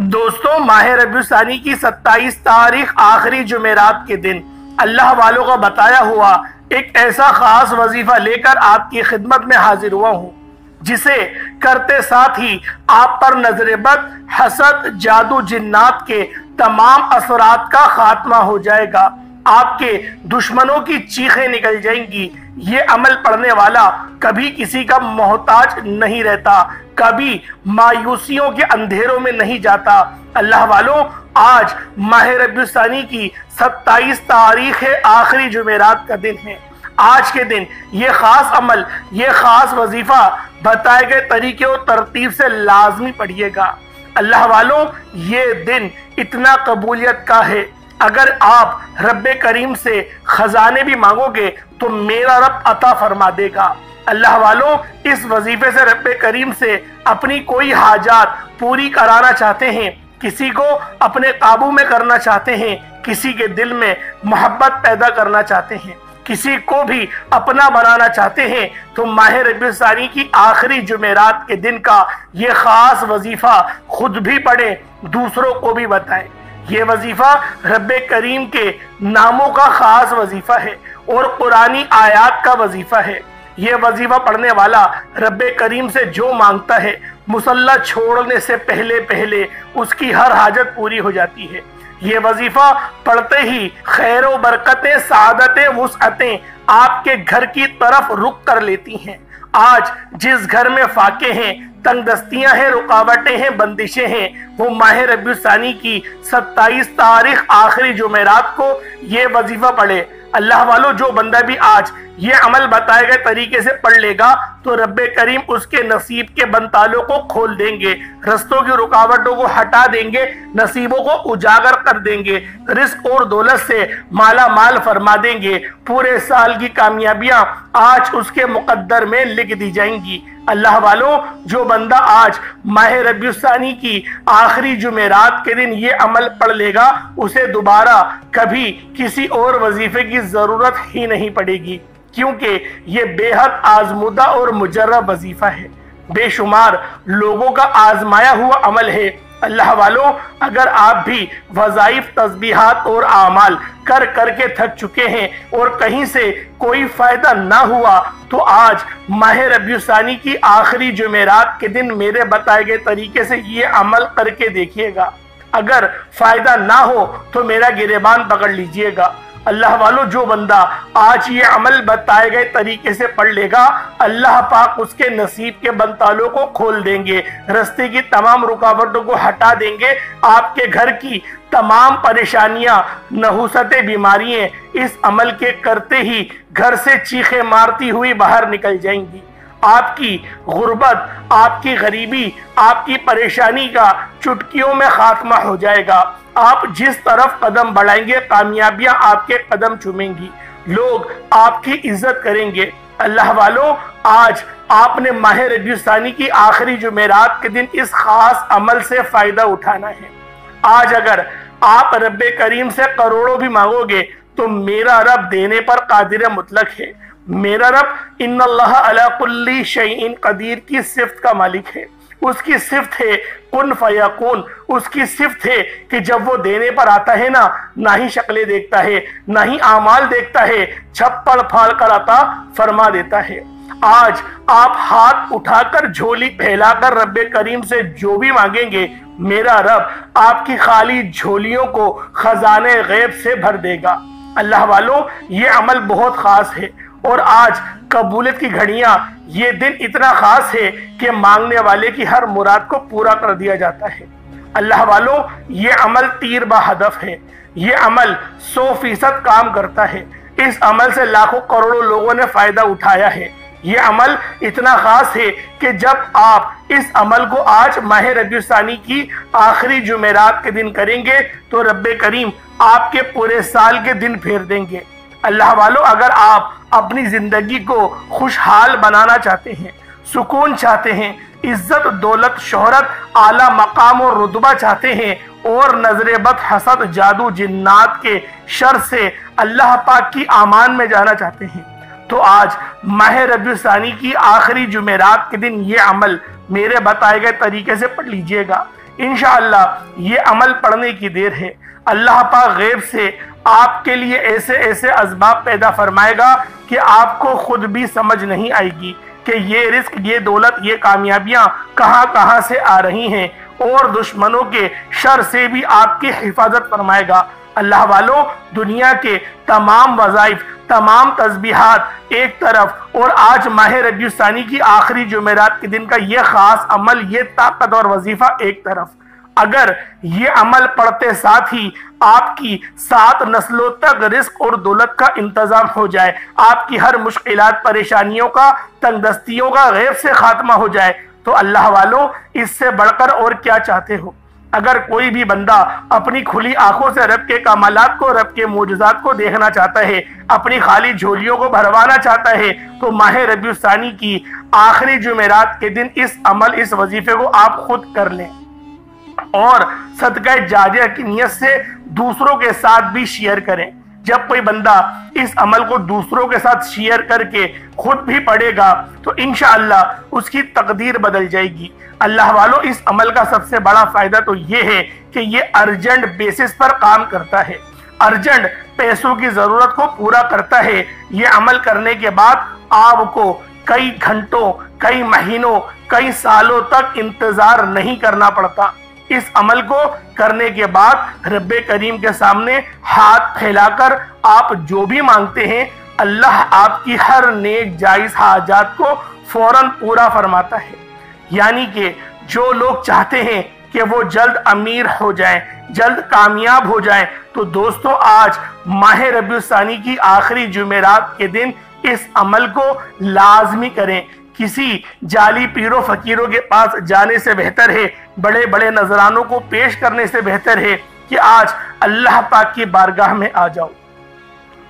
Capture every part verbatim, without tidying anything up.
दोस्तों माह रबी सानी की सत्ताईस तारीख आखिरी जुमेरात के दिन अल्लाह वालों का बताया हुआ एक ऐसा खास वजीफा लेकर आपकी खिदमत में हाजिर हुआ हूँ, जिसे करते साथ ही आप पर नजरेबद, हसद, जादू, जिन्नात के तमाम असरात का खात्मा हो जाएगा। आपके दुश्मनों की चीखें निकल जाएंगी। ये अमल पढ़ने वाला कभी किसी का मोहताज नहीं रहता, कभी मायूसियों के अंधेरों में नहीं जाता। अल्लाह वालों, आज माह रबी सानी की सत्ताईस तारीख है, आखिरी जुमेरात का दिन है। आज के दिन ये खास अमल, ये खास वजीफा बताए गए तरीके और तरतीब से लाजमी पढ़िएगा। अल्लाह वालों, ये दिन इतना कबूलियत का है, अगर आप रब्बे करीम से खजाने भी मांगोगे तो मेरा रब अता फरमा देगा। अल्लाह वालों, इस वजीफे से रब्बे करीम से अपनी कोई हाजात पूरी कराना चाहते हैं, किसी को अपने काबू में करना चाहते हैं, किसी के दिल में मोहब्बत पैदा करना चाहते हैं, किसी को भी अपना बनाना चाहते हैं, तो माह रबी सानी की आखिरी जुमेरात के दिन का ये खास वजीफा खुद भी पढ़ें, दूसरों को भी बताएं। ये वजीफा रब्बे करीम के नामों का खास वजीफा है और कुरानी आयात का वजीफा है। ये वजीफा पढ़ने वाला रब्बे करीम से जो मांगता है, मुसल्ला छोड़ने से पहले पहले उसकी हर हाजत पूरी हो जाती है। ये वजीफा पढ़ते ही खैरो बरकतें, सादतें, वुसअतें आपके घर की तरफ रुक कर लेती हैं। आज जिस घर में फाके हैं, तंगदस्तियां हैं, रुकावटें हैं, बंदिशें हैं, वो माह रबी सानी की सत्ताईस तारीख आखिरी जुमेरात को ये वजीफा पढ़े। अल्लाह वालों, जो बंदा भी आज ये अमल बताए गए तरीके से पढ़ लेगा तो रब्बे करीम उसके नसीब के बंद तालों को खोल देंगे, रस्तों की रुकावटों को हटा देंगे, नसीबों को उजागर कर देंगे, रिस्क और दौलत से माला माल फरमा देंगे। पूरे साल की कामयाबियां आज उसके मुकद्दर में लिख दी जाएंगी। अल्लाह वालों, जो बंदा आज माह रबी सानी की आखिरी जुमेरात के दिन ये अमल पढ़ लेगा, उसे दोबारा कभी किसी और वजीफे की ज़रूरत ही नहीं पड़ेगी, क्योंकि ये बेहद आजमुदा और मुजर्रब वजीफा है, बेशुमार लोगों का आजमाया हुआ अमल है। अल्लाह वालों, अगर आप भी वज़ाइफ, तस्बीहात और आमाल कर कर के थक चुके हैं और कहीं से कोई फ़ायदा ना हुआ, तो आज माह रबी सानी की आखिरी जुमेरात के दिन मेरे बताए गए तरीके से ये अमल करके देखिएगा। अगर फ़ायदा ना हो तो मेरा गिरेबान पकड़ लीजिएगा। अल्लाह वालों, जो बंदा आज ये अमल बताए गए तरीके से पढ़ लेगा, अल्लाह पाक उसके नसीब के बंद तालों को खोल देंगे, रास्ते की तमाम रुकावटों को हटा देंगे, आपके घर की तमाम परेशानियां, नहुसतें, बीमारियां इस अमल के करते ही घर से चीखें मारती हुई बाहर निकल जाएंगी। आपकी गुर्बत, आपकी गरीबी, आपकी परेशानी का चुटकियों में खात्मा हो जाएगा। आप जिस तरफ कदम बढ़ाएंगे, कामयाबियां आपके कदम चूमेंगी, लोग आपकी इज्जत करेंगे। अल्लाह वालों, आज आपने माह रबी सानी की आखिरी जुमेरात के दिन इस खास अमल से फ़ायदा उठाना है। आज अगर आप रब्बे करीम से करोड़ों भी मांगोगे तो मेरा रब देने पर कादिर मुतलक है। मेरा रब इन्नल्लाह अला कुल्ली शैइन कदीर की सिफ्त का मालिक है। उसकी सिफ्त है कुन फयाकुन, उसकी सिफ्त है कि जब वो देने पर आता है ना, ना ही शक्लें देखता है, ना ही आमाल देखता है, छप्पड़ फाड़ कर आता फरमा देता है। आज आप हाथ उठाकर, झोली फैलाकर रब्बे करीम से जो भी मांगेंगे, मेरा रब आपकी खाली झोलियों को खजाने गैब से भर देगा। अल्लाह वालों, ये अमल बहुत ख़ास है और आज कबूलियत की घड़ियां, ये दिन इतना ख़ास है कि मांगने वाले की हर मुराद को पूरा कर दिया जाता है। अल्लाह वालों, ये अमल तीर बा हदफ है, ये अमल सौ फीसद काम करता है। इस अमल से लाखों करोड़ों लोगों ने फ़ायदा उठाया है। ये अमल इतना ख़ास है कि जब आप इस अमल को आज माह रबी सानी की आखिरी जुमेरात के दिन करेंगे तो रब्बे करीम आपके पूरे साल के दिन फेर देंगे। अल्लाह वालों, अगर आप अपनी ज़िंदगी को खुशहाल बनाना चाहते हैं, सुकून चाहते हैं, इज्जत, दौलत, शोहरत, आला मकाम और रुतबा चाहते हैं और नजरेबद, हसद, जादू, जिन्नात के शर से अल्लाह पाक की अमान में जाना चाहते हैं, तो आज माह रबी सानी की आखिरी जुमेरात के दिन ये अमल मेरे बताए गए तरीके से पढ़ लीजिएगा। इंशाअल्लाह ये अमल पढ़ने की देर है। अल्लाह पाक गैब से आपके लिए ऐसे ऐसे असबाब पैदा फरमाएगा कि आपको खुद भी समझ नहीं आएगी कि ये रिस्क, ये दौलत, ये कामयाबियाँ कहाँ कहाँ से आ रही हैं, और दुश्मनों के शर से भी आपकी हिफाजत फरमाएगा। अल्लाह वालों, दुनिया के तमाम वज़ाइफ, तमाम तस्बीहात एक तरफ, और आज माह रबी उल सानी की आखिरी जुमेरात के दिन का ये ख़ास अमल, ये ताकत और वजीफ़ा एक तरफ। अगर ये अमल पढ़ते साथ ही आपकी सात नस्लों तक रिस्क और दौलत का इंतज़ाम हो जाए, आपकी हर मुश्किलात, परेशानियों का, तंगदस्तियों का गैब से खात्मा हो जाए, तो अल्लाह वालों इससे बढ़कर और क्या चाहते हो। अगर कोई भी बंदा अपनी खुली आंखों से रब के कमालात को, रब के मोजज़ात को देखना चाहता है, अपनी खाली झोलियों को भरवाना चाहता है, तो माह रबी उल सानी की आखिरी जुमेरात के दिन इस अमल, इस वजीफे को आप खुद कर लें, और सदक़े जारिया की नीयत से दूसरों के साथ भी शेयर करें। जब कोई बंदा इस अमल को दूसरों के साथ शेयर करके खुद भी पढ़ेगा तो इंशाअल्लाह उसकी तकदीर बदल जाएगी। अल्लाह वालों, इस अमल का सबसे बड़ा फ़ायदा तो ये है कि ये अर्जेंट बेसिस पर काम करता है, अर्जेंट पैसों की ज़रूरत को पूरा करता है। ये अमल करने के बाद आपको कई घंटों, कई महीनों, कई सालों तक इंतज़ार नहीं करना पड़ता। इस अमल को करने के बाद रब्बे करीम के सामने हाथ फैलाकर आप जो भी मांगते हैं, अल्लाह आपकी हर नेक जायज़ हाजात को फौरन पूरा फरमाता है। यानी कि जो लोग चाहते हैं कि वो जल्द अमीर हो जाएं, जल्द कामयाब हो जाएं, तो दोस्तों आज माह रबी उल सानी की आखिरी जुमेरात के दिन इस अमल को लाजमी करें। किसी जाली पीरों फकीरों के पास जाने से बेहतर है, बड़े बड़े नजरानों को पेश करने से बेहतर है कि आज अल्लाह पाक की बारगाह में आ जाओ।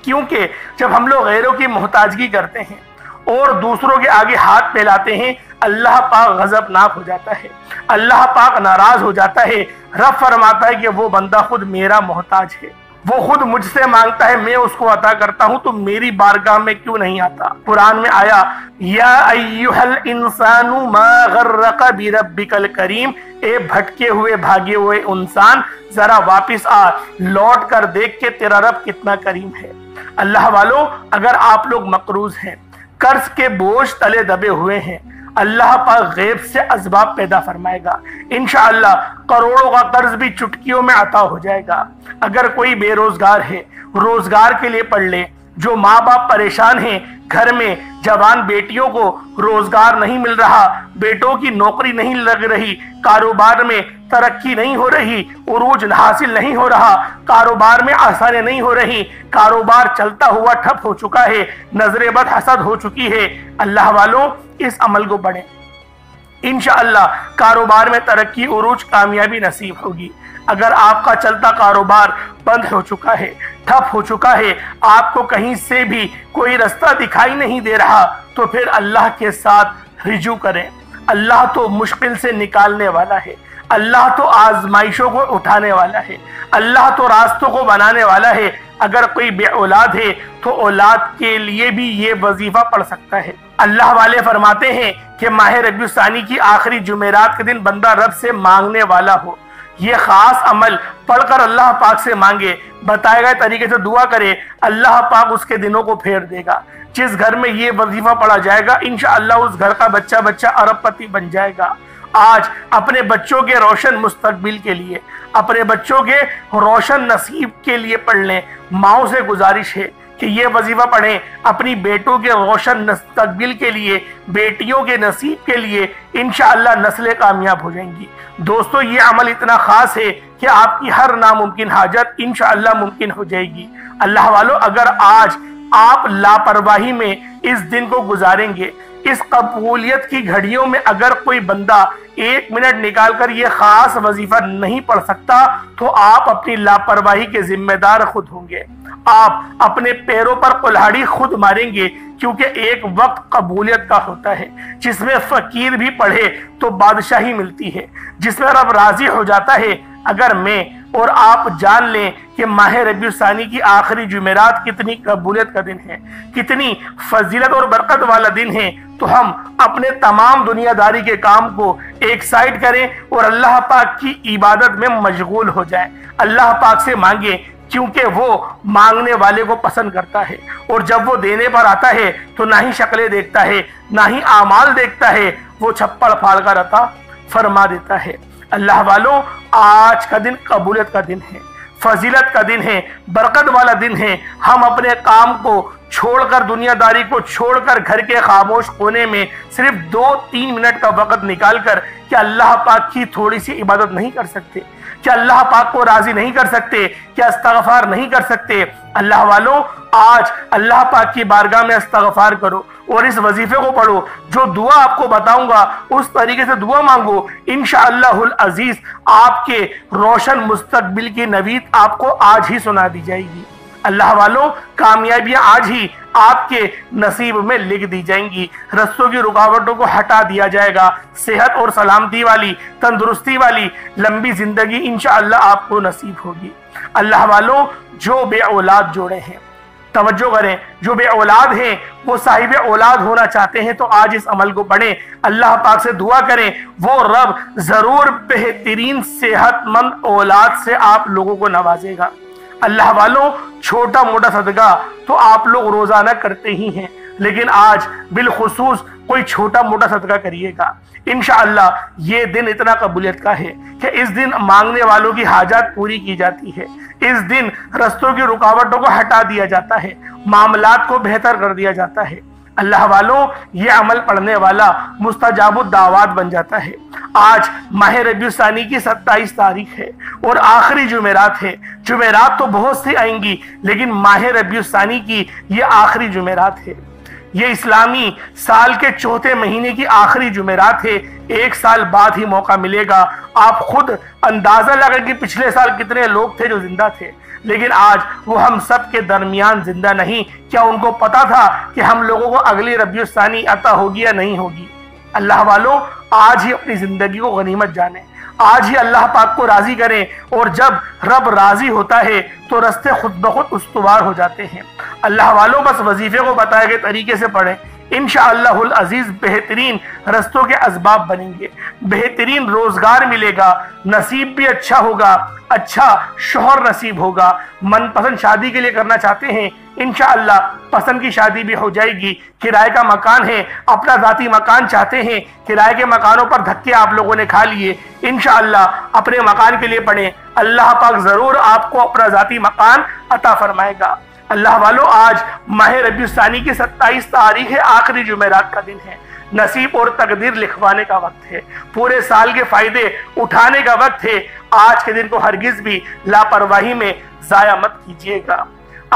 क्योंकि जब हम लोग गैरों की मोहताजगी करते हैं और दूसरों के आगे हाथ फैलाते हैं, अल्लाह पाक गज़बनाक हो जाता है, अल्लाह पाक नाराज़ हो जाता है। रब फरमाता है कि वो बंदा खुद मेरा मोहताज है, वो खुद मुझसे मांगता है, मैं उसको अता करता हूँ, तो मेरी बारगाह में क्यों नहीं आता। कुरान में आया, या अय्युहल इंसानु मा गर्रक बिरब्बिकल करीम, ए भटके हुए, भागे हुए इंसान, जरा वापस आ, लौट कर देख के तेरा रब कितना करीम है। अल्लाह वालों, अगर आप लोग मकरूज हैं, कर्ज के बोझ तले दबे हुए हैं, अल्लाह पाक गैब से असबाब पैदा फरमाएगा, इंशाअल्लाह करोड़ों का कर्ज भी चुटकियों में अता हो जाएगा। अगर कोई बेरोजगार है, रोजगार के लिए पढ़ ले। जो माँ बाप परेशान हैं, घर में जवान बेटियों को रोजगार नहीं मिल रहा, बेटों की नौकरी नहीं लग रही, कारोबार में तरक्की नहीं हो रही, उरूज हासिल नहीं हो रहा, कारोबार में आसानी नहीं हो रही, कारोबार चलता हुआ ठप हो चुका है, नजरे बद हसद हो चुकी है, अल्लाह वालों इस अमल को पढ़ें, इंशाअल्लाह कारोबार में तरक्की, उरूज, कामयाबी नसीब होगी। अगर आपका चलता कारोबार बंद हो चुका है, ठप हो चुका है, आपको कहीं से भी कोई रास्ता दिखाई नहीं दे रहा, तो फिर अल्लाह के साथ रिजू करें। अल्लाह तो मुश्किल से निकालने वाला है, अल्लाह तो आजमाइशों को उठाने वाला है, अल्लाह तो रास्तों को बनाने वाला है। अगर कोई बे औलाद है तो औलाद के लिए भी ये वजीफ़ा पढ़ सकता है। अल्लाह वाले फरमाते हैं कि माह रबी उल सानी की आखिरी जुमेरात के दिन बंदा रब से मांगने वाला हो, ये ख़ास अमल पढ़कर अल्लाह पाक से मांगे, बताए गए तरीके से दुआ करे, अल्लाह पाक उसके दिनों को फेर देगा। जिस घर में ये वजीफ़ा पढ़ा जाएगा, इंशाअल्लाह उस घर का बच्चा बच्चा अरबपति बन जाएगा। आज अपने बच्चों के रोशन मुस्तकबिल के लिए, अपने बच्चों के रोशन नसीब के लिए पढ़ लें। माओ से गुजारिश है कि ये वजीफ़ा पढ़ें अपनी बेटों के रोशन मुस्तकबिल के लिए, बेटियों के नसीब के लिए, इंशाअल्लाह नस्लें कामयाब हो जाएंगी। दोस्तों, ये अमल इतना ख़ास है कि आपकी हर नामुमकिन हाजत इंशाअल्लाह मुमकिन हो जाएगी। अल्लाह वालों, अगर आज आप लापरवाही में इस दिन को गुजारेंगे, इस कबूलियत की घड़ियों में अगर कोई बंदा एक मिनट निकालकर ये खास वजीफा नहीं पढ़ सकता, तो आप अपनी लापरवाही के जिम्मेदार खुद होंगे, आप अपने पैरों पर कुल्हाड़ी खुद मारेंगे। क्योंकि एक वक्त कबूलियत का होता है जिसमें फकीर भी पढ़े तो बादशाही मिलती है, जिसमें रब राजी हो जाता है। अगर मैं और आप जान लें कि माह रबी उल सानी की आखिरी जुमेरात कितनी कबूलियत का दिन है, कितनी फजीलत और बरकत वाला दिन है। तो हम अपने तमाम दुनियादारी के काम को एक साइड करें और अल्लाह पाक की इबादत में मशगूल हो जाएं। अल्लाह पाक से मांगे क्योंकि वो मांगने वाले को पसंद करता है, और जब वो देने पर आता है तो ना ही शक्लें देखता है, ना ही आमाल देखता है, वो छप्पड़ फाड़ कर अता फरमा देता है। अल्लाह वालों, आज का दिन कबूलियत का दिन है, फजीलत का दिन है, बरकत वाला दिन है। हम अपने काम को छोड़कर, दुनियादारी को छोड़कर, घर के खामोश कोने में सिर्फ दो तीन मिनट का वक्त निकालकर क्या अल्लाह पाक की थोड़ी सी इबादत नहीं कर सकते? क्या अल्लाह पाक को राजी नहीं कर सकते? क्या इस्तगफार नहीं कर सकते? अल्लाह वालों, आज अल्लाह पाक की बारगाह में इस्तगफार करो और इस वजीफे को पढ़ो। जो दुआ आपको बताऊंगा उस तरीके से दुआ मांगो। इंशाअल्लाहुल अजीज आपके रोशन मुस्तकबिल की नवीद आपको आज ही सुना दी जाएगी। अल्लाह वालों, कामयाबियां आज ही आपके नसीब में लिख दी जाएंगी। रस्तों की रुकावटों को हटा दिया जाएगा। सेहत और सलामती वाली, तंदुरुस्ती वाली लंबी जिंदगी इंशाअल्लाह आपको नसीब होगी। अल्लाह वालों, जो बे औलाद जोड़े हैं, तवज्जो करें, जो बे औलाद हैं वो साहिब औलाद होना चाहते हैं तो आज इस अमल को पढ़ें। अल्लाह पाक से दुआ करें, वो रब ज़रूर बेहतरीन सेहतमंद औलाद से आप लोगों को नवाजेगा। अल्लाह वालों, छोटा मोटा सदका तो आप लोग रोज़ाना करते ही हैं, लेकिन आज बिलखुसूस कोई छोटा मोटा सदका करिएगा। इंशाअल्लाह ये दिन इतना कबूलियत का है कि इस दिन मांगने वालों की हाजात पूरी की जाती है। इस दिन रस्तों की रुकावटों को हटा दिया जाता है, मामलात को बेहतर कर दिया जाता है। अल्लाह वालों, ये अमल पढ़ने वाला मुस्तजाबुद दावात बन जाता है। आज माह रबीउल सानी की सत्ताईस तारीख है और आखिरी जुमेरात है। जुमेरात तो बहुत सी आएंगी, लेकिन माह रबीउल सानी की ये आखिरी जुमेरात है। ये इस्लामी साल के चौथे महीने की आखिरी जुमेरात है। एक साल बाद ही मौका मिलेगा। आप खुद अंदाज़ा लगा कि पिछले साल कितने लोग थे जो जिंदा थे, लेकिन आज वो हम सब के दरमियान जिंदा नहीं। क्या उनको पता था कि हम लोगों को अगली रबीउल सानी अता होगी या नहीं होगी? अल्लाह वालों, आज ही अपनी ज़िंदगी को गनीमत जाने, आज ही अल्लाह पाक को राज़ी करें, और जब रब राज़ी होता है तो रास्ते खुद ब खुद उस्तवार हो जाते हैं। अल्लाह वालों, बस वजीफे को बताए गए तरीके से पढ़ें। इंशाअल्लाहुल अज़ीज़ बेहतरीन रस्तों के असबाब बनेंगे, बेहतरीन रोज़गार मिलेगा, नसीब भी अच्छा होगा, अच्छा शोहर नसीब होगा। मनपसंद शादी के लिए करना चाहते हैं, इंशाअल्लाह पसंद की शादी भी हो जाएगी। किराए का मकान है, अपना ज़ाती मकान चाहते हैं, किराए के मकानों पर धक्के आप लोगों ने खा लिए, इंशाअल्लाह अपने मकान के लिए पढ़ें। अल्लाह पाक ज़रूर आपको अपना ज़ाती मकान अता फरमाएगा। अल्लाह वालों, आज माह रबीउल सानी की सत्ताईस तारीख है, आखिरी जुमेरात का दिन है। नसीब और तकदीर लिखवाने का वक्त है, पूरे साल के फायदे उठाने का वक्त है। आज के दिन को हरगिज भी लापरवाही में जाया मत कीजिएगा।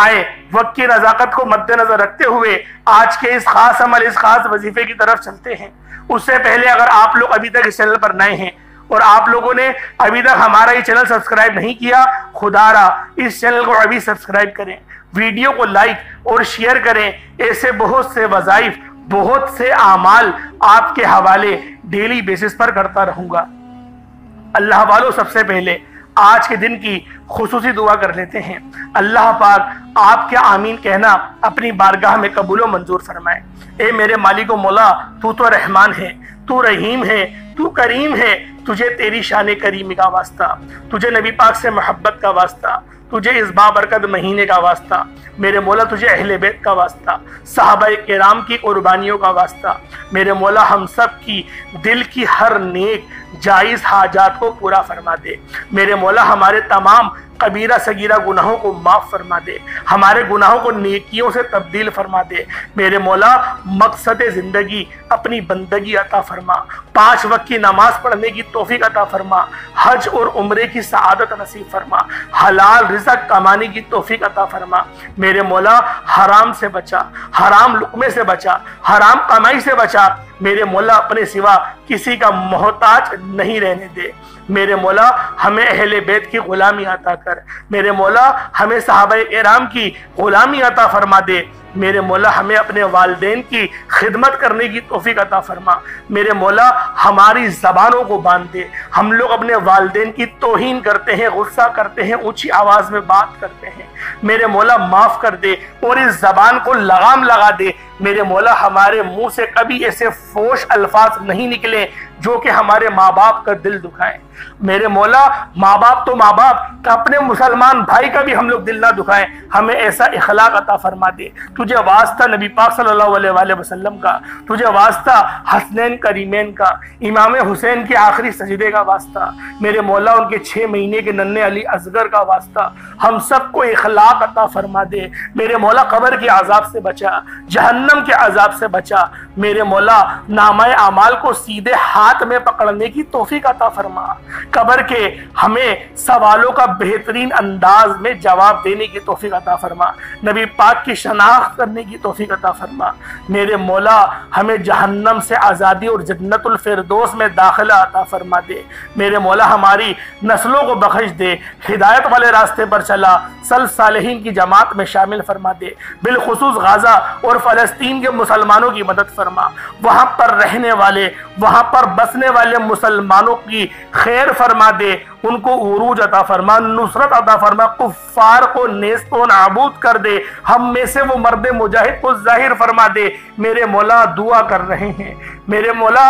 आए वक्त की नज़ाकत को मद्देनजर रखते हुए आज के इस खास अमल, इस खास वजीफे की तरफ चलते हैं। उससे पहले अगर आप लोग अभी तक इस चैनल पर नए हैं और आप लोगों ने अभी तक हमारा ये चैनल सब्सक्राइब नहीं किया, खुदारा इस चैनल को अभी सब्सक्राइब करें, वीडियो को लाइक और शेयर करें। ऐसे बहुत से वज़ाइफ, बहुत से आमाल आपके हवाले डेली बेसिस पर करता रहूँगा। अल्लाह वालों, सबसे पहले आज के दिन की खुसूसी दुआ कर लेते हैं। अल्लाह पाक आपके आमीन कहना अपनी बारगाह में कबूल मंजूर फरमाए। ए मेरे मालिक ओ मौला, तू तो रहमान है, तू रहीम है, तू करीम है। तुझे तेरी शान करीमी का वास्ता, तुझे नबी पाक से मोहब्बत का वास्ता, तुझे इस बाबरकत महीने का वास्ता, मेरे मौला तुझे अहले बैत का वास्ता, सहाबाए किराम की कुर्बानियों का वास्ता, मेरे मौला हम सब की दिल की हर नेक जायज़ हाजात को पूरा फरमा दे। मेरे मौला हमारे तमाम कबीरा सगीरा गुनाहों को माफ़ फरमा दे, हमारे गुनाहों को नेकियों से तब्दील फरमा दे। मेरे मौला मकसद ज़िंदगी अपनी बंदगी अता फरमा, पाँच वक्त की नमाज पढ़ने की तौफीक अता फरमा, हज और उम्रे की सआदत नसीब फरमा, हलाल रिज़्क़ कमाने की तौफीक अता फरमा। मेरे मौला हराम से बचा, हराम लुकमे से बचा, हराम कमाई से बचा। मेरे मौला अपने सिवा किसी का मोहताज नहीं रहने दे। मेरे मौला हमें अहले बैत की गुलामी अता कर। मेरे मौला हमें सहाबाए किराम की गुलामी अता फरमा दे। मेरे मौला हमें अपने वालिदैन की खिदमत करने की तौफीक अता फरमा। मेरे मौला हमारी ज़बानों को बांध दे। हम लोग अपने वालिदैन की तौहीन करते हैं, गुस्सा करते हैं, ऊँची आवाज़ में बात करते हैं। मेरे मौला माफ़ कर दे और इस ज़बान को लगाम लगा दे। मेरे मौला हमारे मुँह से कभी ऐसे फोश अल्फाज नहीं निकले जो कि हमारे माँ बाप का दिल दुखाएं। मेरे मौला माँ बाप तो माँ बाप का, अपने मुसलमान भाई का भी हम लोग दिल ना दुखाएं। हमें ऐसा इखलाक अता फरमा दे। तुझे वास्ता नबी पाक सल्लल्लाहु अलैहि वसल्लम का, तुझे वास्ता हसनैन करीमैन का, इमाम हुसैन के आखिरी सजदे का वास्ता, मेरे मौला उनके छः महीने के नन्हे अली असगर का वास्ता, हम सबको इखलाक अता फरमा दे। मेरे मौला कब्र के अजाब से बचा, जहन्नम के अजाब से बचा। मेरे मौला नामाए आमाल को सीधे हाथ में पकड़ने की तौफीक अता फरमा। कब्र के हमें सवालों का बेहतरीन अंदाज में जवाब देने की तौफीक अता फरमा। नबी पाक की शनाख्त करने की तौफीक अता फरमा। मेरे मौला हमें जहन्नम से आज़ादी और जन्नतुल फिरदौस में दाखिला अता फरमा दे। मेरे मौला हमारी नस्लों को बख्श दे। हिदायत वाले रास्ते पर चला सल सालेहीन की जमात में शामिल फरमा दे। बिलखुसूस गाज़ा और फ़लस्तीन के मुसलमानों की मदद फरमा। वहाँ पर रहने वाले, वहाँ पर बसने वाले मुसलमानों की खैर फरमा दे। उनको उरूज अता फरमा, नुसरत अता फरमा, कुफ्फार को नेस्त व नाबूद कर दे। हम में से वो मर्द मुजाहिद को जाहिर फरमा दे। मेरे मौला दुआ कर रहे हैं, मेरे मौला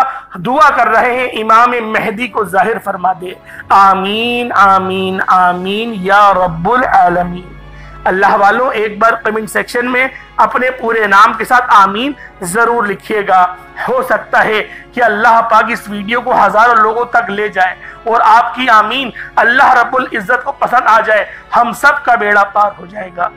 दुआ कर रहे हैं, इमाम मेहदी को जाहिर फरमा दे। आमीन आमीन आमीन या रब्बुल आलमीन। अल्लाह वालों, एक बार कमेंट सेक्शन में अपने पूरे नाम के साथ आमीन ज़रूर लिखिएगा। हो सकता है कि अल्लाह पाक इस वीडियो को हज़ारों लोगों तक ले जाए और आपकी आमीन अल्लाह रब्बुल इज़्ज़त को पसंद आ जाए। हम सब का बेड़ा पार हो जाएगा।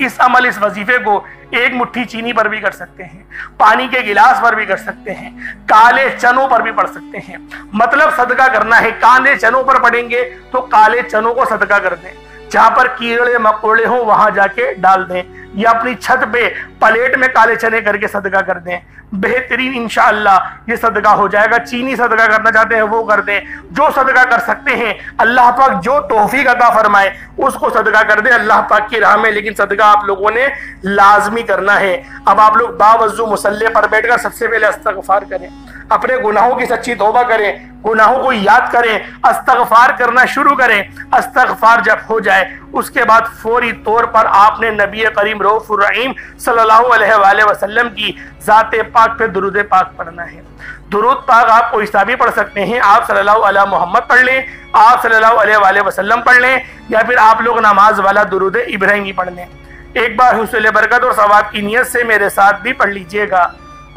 इस अमल, इस वजीफे को एक मुट्ठी चीनी पर भी कर सकते हैं, पानी के गिलास पर भी कर सकते हैं, काले चनों पर भी पढ़ सकते हैं। मतलब सदका करना है, काले चनों पर पढ़ेंगे तो काले चनों को सदका कर दें। जहाँ पर कीड़े मकोड़े हो वहाँ जाके डाल दें, या अपनी छत पे प्लेट में काले चने करके सदका कर दें। बेहतरीन इंशाअल्लाह ये सदका हो जाएगा। चीनी सदका करना चाहते हैं वो कर दें। जो सदका कर सकते हैं, अल्लाह पाक जो तौफीक अता फरमाए उसको सदका कर दें अल्लाह पाक की राह में। लेकिन सदका आप लोगों ने लाजमी करना है। अब आप लोग बावजू मुसल्ले पर बैठकर सबसे पहले इस्तगफार करें, अपने गुनाहों की सच्ची तौबा करें, गुनाहों को याद करें, इस्तगफार करना शुरू करें। इस्तगफार जब हो जाए उसके बाद फौरी तौर पर आपने नबी करीम रऊफुर रहीम सल्लल्लाहु अलैहि वसल्लम की ज़ाते पाक पे दुरूद पाक पढ़ना है। दुरूद पाक आप कोई सा भी पढ़ सकते हैं। आप सल्लल्लाहु अलैहि मोहम्मद पढ़ लें, आप सल्लल्लाहु अलैहि वसल्लम पढ़ लें, या फिर आप लोग नमाज वाला दुरूद इब्राहिमी पढ़ लें। एक बार हुसूल बरकत और सवाब की नियत से मेरे साथ भी पढ़ लीजिएगा।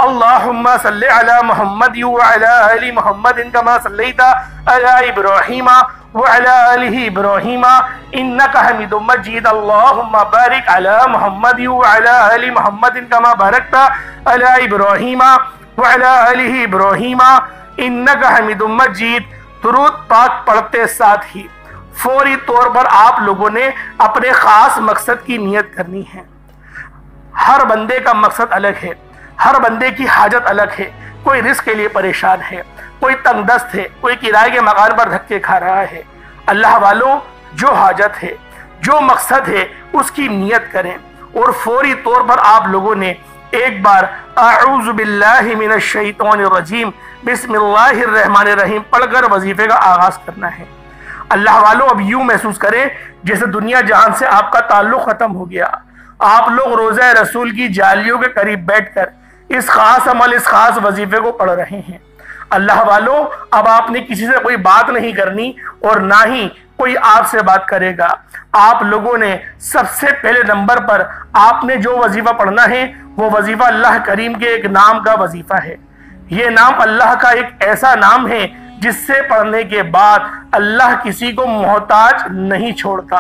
अल्लाहुम्मा सल्लि अला मुहम्मद व अला आलि मुहम्मद कमा सल्लैता अला इब्राहिम व अला आलि इब्राहिम इन्नका हमीदुम मजीद। अल्लाहुम्मा बारिक अला मुहम्मद व अला आलि मुहम्मद कमा बारकता अला इब्राहिम व अला आलि इब्राहिम इन्नका हमीदुम मजीद। दुरूद पाक पढ़ते साथ ही फौरी तौर पर आप लोगों ने अपने ख़ास मकसद की नियत करनी है। हर बंदे का मकसद अलग है, हर बंदे की हाजत अलग है। कोई रिस्क के लिए परेशान है, कोई तंगदस्त है, कोई किराए के मकान पर धक्के खा रहा है। अल्लाह वालों, जो हाजत है, जो मकसद है, उसकी नियत करें। और फौरी तौर पर आप लोगों ने एक बार आऊज़ु बिल्लाहि मिनश शैतानिर रजीम बिस्मिल्लाहिर रहमानिर रहीम पढ़कर वजीफे का आगाज़ करना है। अल्लाह वालों, अब यूँ महसूस करें जैसे दुनिया जहान से आपका ताल्लुक़ ख़त्म हो गया। आप लोग रोज़ा रसूल की जालियों के करीब बैठ कर इस खास अमल, इस खास वजीफे को पढ़ रहे हैं। अल्लाह वालों, अब आपने किसी से कोई बात नहीं करनी और ना ही कोई आपसे बात करेगा। आप लोगों ने सबसे पहले नंबर पर आपने जो वजीफा पढ़ना है वो वजीफा अल्लाह करीम के एक नाम का वजीफा है। ये नाम अल्लाह का एक ऐसा नाम है जिससे पढ़ने के बाद अल्लाह किसी को मोहताज नहीं छोड़ता।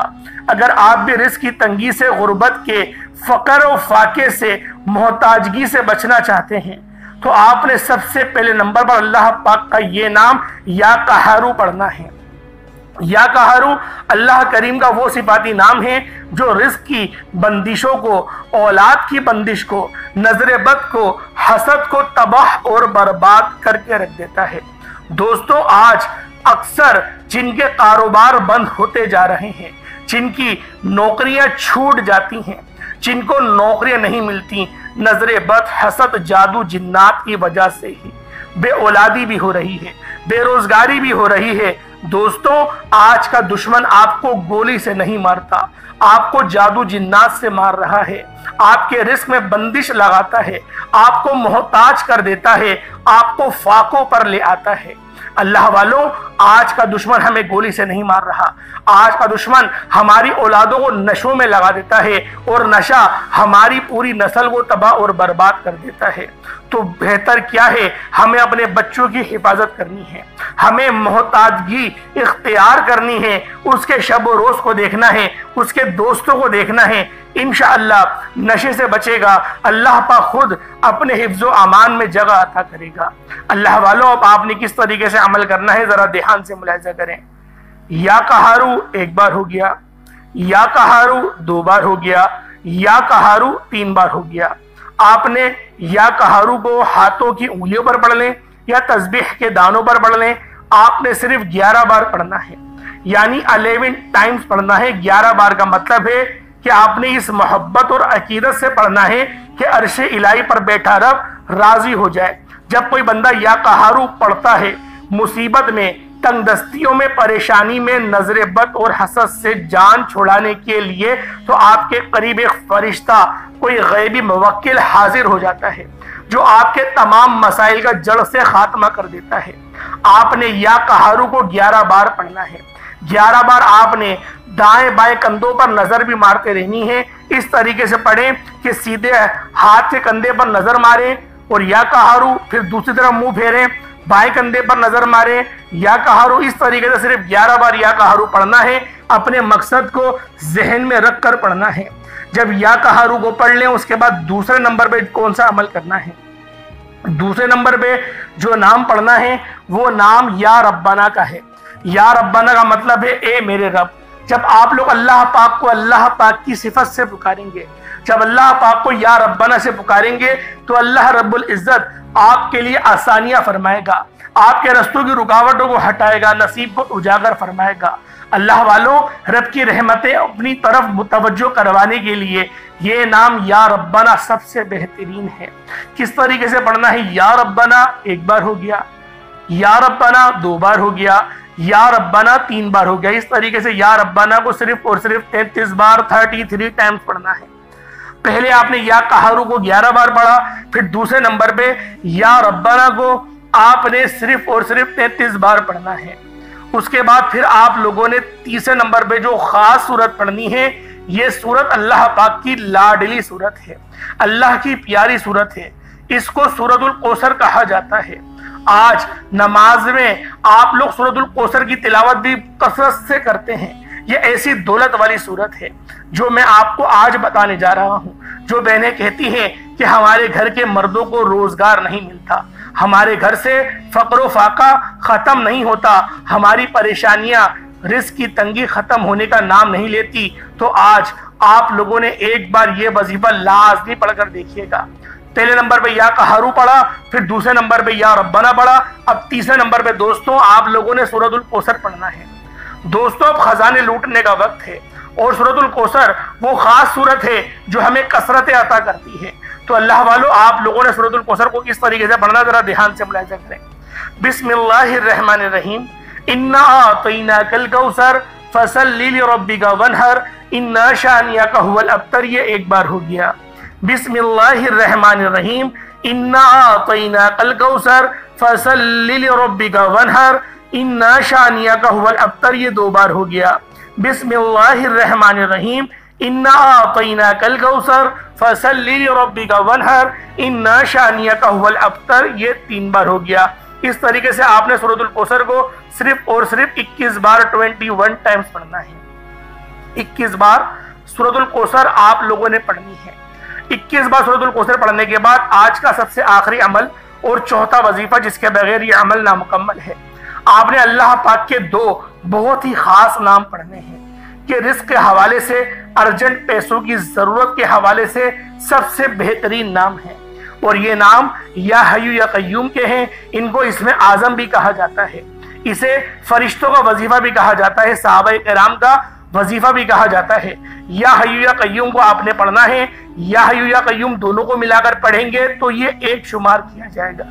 अगर आप भी रिस्क की तंगी से, गुर्बत के, फ़कर और फाके से, मोहताजगी से बचना चाहते हैं तो आपने सबसे पहले नंबर पर अल्लाह पाक का ये नाम या कहारू पढ़ना है। या कहरू अल्लाह करीम का वो सिफाती नाम है जो रिज़्क़ की बंदिशों को, औलाद की बंदिश को, नजर बद को, हसद को तबाह और बर्बाद करके रख देता है। दोस्तों, आज अक्सर जिनके कारोबार बंद होते जा रहे हैं, जिनकी नौकरियां छूट जाती हैं, जिनको नौकरियां नहीं मिलती, नजर बद, हसद, जादू, जिन्नात की वजह से ही बेऔलादी भी हो रही है, बेरोजगारी भी हो रही है। दोस्तों, आज का दुश्मन आपको गोली से नहीं मारता, आपको जादू जिन्नात से मार रहा है, आपके रिस्क में बंदिश लगाता है, आपको मोहताज कर देता है, आपको फाकों पर ले आता है। अल्लाह वालों, आज का दुश्मन हमें गोली से नहीं मार रहा, आज का दुश्मन हमारी औलादों को नशों में लगा देता है और नशा हमारी पूरी नस्ल को तबाह और बर्बाद कर देता है। तो बेहतर क्या है, हमें अपने बच्चों की हिफाजत करनी है, हमें मोहताजगी इख्तियार करनी है, उसके शब और रोज़ को देखना है, उसके दोस्तों को देखना है। इंशाअल्लाह नशे से बचेगा, अल्लाह पा खुद अपने हिफ्ज़ो अमान में जगह अता करेगा। अल्लाह वालों, अब आपने किस तरीके से अमल करना है ज़रा ध्यान से मुलाहिज़ा करें। या कहारू एक बार हो गया, या कहारू दो बार हो गया, या कहारू तीन बार हो गया। आपने या कहारू को हाथों की उंगलियों पर पढ़ लें या तस्बीह के दानों पर पढ़ लें, आपने सिर्फ ग्यारह बार पढ़ना है, यानी अलेवन टाइम्स पढ़ना है। ग्यारह बार का मतलब है कि आपने इस मोहब्बत और अकीदत से पढ़ना है कि अर्शे इलाही पर बैठा रब राजी हो जाए। जब कोई बंदा या कहारू पढ़ता है, मुसीबत में, तंगदस्तियों में, परेशानी में, नजर बद और हसद से जान छुड़ाने के लिए, तो आपके करीब एक फरिश्ता, कोई गैबी मुवक्किल हाजिर हो जाता है जो आपके तमाम मसाइल का जड़ से खात्मा कर देता है। आपने या कहारू को ग्यारह बार पढ़ना है। ग्यारह बार आपने दाएं बाएं कंधों पर नजर भी मारते रहनी है। इस तरीके से पढ़ें कि सीधे हाथ से कंधे पर नजर मारें और या कहारू, फिर दूसरी तरफ मुंह फेरें, बाएं कंधे पर नजर मारें, या कहारू। इस तरीके से सिर्फ ग्यारह बार या कहारू पढ़ना है, अपने मकसद को जहन में रख कर पढ़ना है। जब या कहारू को पढ़ लें, उसके बाद दूसरे नंबर पे कौन सा अमल करना है? दूसरे नंबर पे जो नाम पढ़ना है वो नाम या रब्बाना का है। या रब्बाना का मतलब है ए मेरे रब। जब आप लोग अल्लाह पाक को अल्लाह पाक की सिफत से पुकारेंगे, जब अल्लाह पाक को या रब्बाना से पुकारेंगे, तो अल्लाह रब्बुल इज़्ज़त आपके लिए आसानियाँ फरमाएगा, आपके रस्तों की रुकावटों को हटाएगा, नसीब को उजागर फरमाएगा। अल्लाह वालों, रब की रहमतें अपनी तरफ मुतवज्जो करवाने के लिए ये नाम या रब्बाना सबसे बेहतरीन है। किस तरीके से पढ़ना है? या रब्बाना एक बार हो गया, या रब्बाना दो बार हो गया, या रब्बाना तीन बार हो गया। इस तरीके से या रब्बाना को सिर्फ और सिर्फ तैंतीस बार, थर्टी थ्री टाइम्स पढ़ना है। पहले आपने या कहारू को ग्यारह बार पढ़ा, फिर दूसरे नंबर पे या रब्बाना को आपने सिर्फ और सिर्फ तैंतीस बार पढ़ना है। उसके बाद फिर आप लोगों ने तीसरे नंबर पे जो खास सूरत पढ़नी है, ये सूरत अल्लाह पाक की लाडली सूरत है, अल्लाह की प्यारी सूरत है, इसको सूरतुल कौसर कहा जाता है। आज नमाज में आप लोग सूरतुल कौसर की तिलावत भी कसरत से करते हैं। यह ऐसी दौलत वाली सूरत है जो मैं आपको आज बताने जा रहा हूँ। जो बहनें कहती हैं कि हमारे घर के मर्दों को रोजगार नहीं मिलता, हमारे घर से फकरो फाका खत्म नहीं होता, हमारी परेशानियां, रिस्क की तंगी खत्म होने का नाम नहीं लेती, तो आज आप लोगों ने एक बार ये वजीफा लाजमी पढ़कर देखिएगा। पहले नंबर पे या कहारू पढ़ा, फिर दूसरे नंबर पे या रब्बाना पढ़ा, अब तीसरे नंबर पे दोस्तों आप लोगों ने सूरतुल कौसर पढ़ना है। दोस्तों, अब खजाने लूटने का वक्त है और सूरतुल कौसर वो खास सूरत है जो हमें कसरत अता करती है। तो अल्लाह वालों, आप लोगों ने सूरतुल कौसर को किस तरीके से पढ़ना, जरा ध्यान से मुलाहिज़ा करें। बिस्मिल्लाहिर्रहमानिर्रहीम। इन्ना अतईनाकल कौसर फसल्लि लिरब्बिका वन्हर इन्ना शानियका हुवल अब्तर, ये एक बार हो गया। बिस्मिल्लाहिर्रहमानिर्रहीम। इन्ना अतईनाकल कौसर फसल्लि लिरब्बिका वन्हर इन्ना शानियका हुवल अब्तर, ये दो बार हो गया। बिस्मिल्लाहिर्रहमानिर्रहीम। इन्ना अतईनाकल कौसर फसल्लि लिरब्बिका वन्हर इन्ना शानियका हुवल अब्तर, ये तीन बार हो गया। इस तरीके से आपने सूरतुल कौसर को सिर्फ और सिर्फ इक्कीस बार, इक्कीस टाइम्स पढ़ना है। इक्कीस बार सूरतुल कौसर आप लोगों ने पढ़नी है। इक्कीस बार सूरतुल कौसर पढ़ने के बाद आज का सबसे आखिरी अमल और चौथा वजीफा, जिसके बगैर ये अमल नामुकम्मल है। आपने अल्लाह पाक के दो बहुत ही खास नाम पढ़ने हैं कि रिस्क के हवाले से अर्जेंट पैसों की जरूरत के हवाले से सबसे बेहतरीन नाम है और ये नाम या हय्यू या कय्यूम के हैं। इनको इसमें आजम भी कहा जाता है, इसे फरिश्तों का वजीफा भी कहा जाता है, सहाबाए किराम का वजीफा भी कहा जाता है। या हय्यू या कय्यूम को आपने पढ़ना है, या हय्यू या कय्यूम दोनों को मिलाकर पढ़ेंगे तो ये एक शुमार किया जाएगा।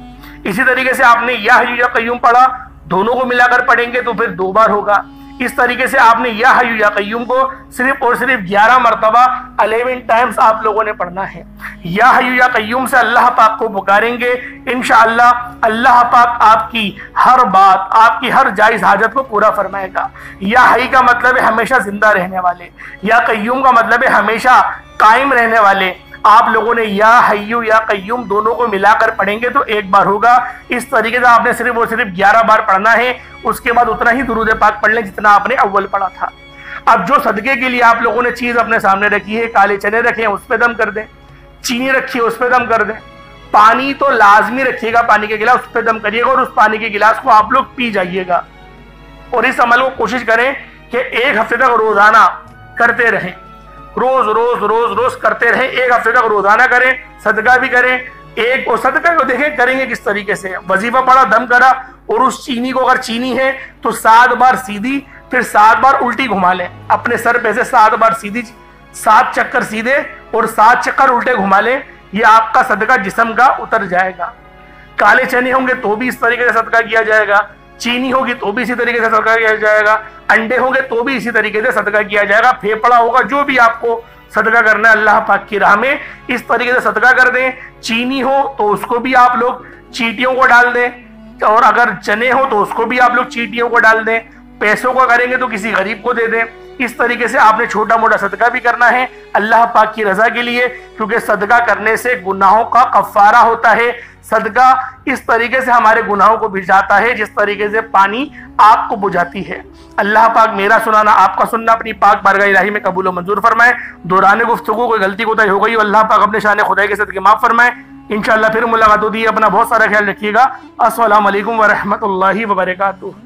इसी तरीके से आपने या हय्यू या कय्यूम पढ़ा, दोनों को मिलाकर पढ़ेंगे तो फिर दो बार होगा। इस तरीके से आपने या हय्यू या कय्यूम को सिर्फ और सिर्फ ग्यारह मरतबा अलेवन टाइम्स आप लोगों ने पढ़ना है। या हय्यू या कय्यूम से अल्लाह पाक को पुकारेंगे, इंशाअल्लाह अल्लाह पाक आपकी हर बात, आपकी हर जायज़ हाजत को पूरा फरमाएगा। या हई का मतलब है हमेशा जिंदा रहने वाले, या कय्यूम का मतलब है हमेशा कायम रहने वाले। आप लोगों ने या हय्यू या कय्यूम दोनों को मिलाकर पढ़ेंगे तो एक बार होगा। इस तरीके से आपने सिर्फ और सिर्फ ग्यारह बार पढ़ना है। उसके बाद उतना ही दुरूद पाक पढ़ लें जितना आपने अव्वल पढ़ा था। अब जो सदके के लिए आप लोगों ने चीज़ अपने सामने रखी है, काले चने रखे हैं उस पर दम कर दें, चीनी रखी है उस पर दम कर दें, पानी तो लाजमी रखिएगा, पानी के गिलास उस पर दम करिएगा और उस पानी के गिलास को आप लोग पी जाइएगा। और इस अमल को कोशिश करें कि एक हफ्ते तक रोज़ाना करते रहें, रोज रोज रोज रोज करते रहें। एक हफ्ते तक रोजाना करें, सदका भी करें। एक और सदका को देखें करेंगे किस तरीके से, वजीफा पड़ा, दम करा और उस चीनी को, अगर चीनी है तो सात बार सीधी, फिर सात बार उल्टी घुमा लें अपने सर पे से, सात बार सीधी, सात चक्कर सीधे और सात चक्कर उल्टे घुमा लें। ये आपका सदका जिस्म का उतर जाएगा। काले चने होंगे तो भी इस तरीके से सदका किया जाएगा, चीनी होगी तो भी इसी तरीके से सदका किया जाएगा, अंडे होंगे तो भी इसी तरीके से सदका किया जाएगा, फेफड़ा होगा, जो भी आपको सदका करना है अल्लाह पाक की राह में इस तरीके से सदका कर दें। चीनी हो तो उसको भी आप लोग चीटियों को डाल दें, और अगर चने हो तो उसको भी आप लोग चीटियों को डाल दें। पैसों को करेंगे तो किसी गरीब को दे दें। इस तरीके से आपने छोटा मोटा सदका भी करना है अल्लाह पाक की रजा के लिए, क्योंकि सदका करने से गुनाहों का कफारा होता है। सदका इस तरीके से हमारे गुनाहों को बुझाता है जिस तरीके से पानी आग को बुझाती है। अल्लाह पाक मेरा सुनाना आपका सुनना अपनी पाक बारगाह इलाही में कबूल और मंजूर फरमाए। दौरान गुफ्तगू कोई गलती कोताही हो गई अल्लाह पाक अपने शान खुदाई के सदके माफ़ फरमाए। इंशाअल्लाह फिर मुलाकात होती है। अपना बहुत सारा ख्याल रखिएगा। अस्सलामु अलैकुम वरहमतुल्लाहि वबरकातुहू।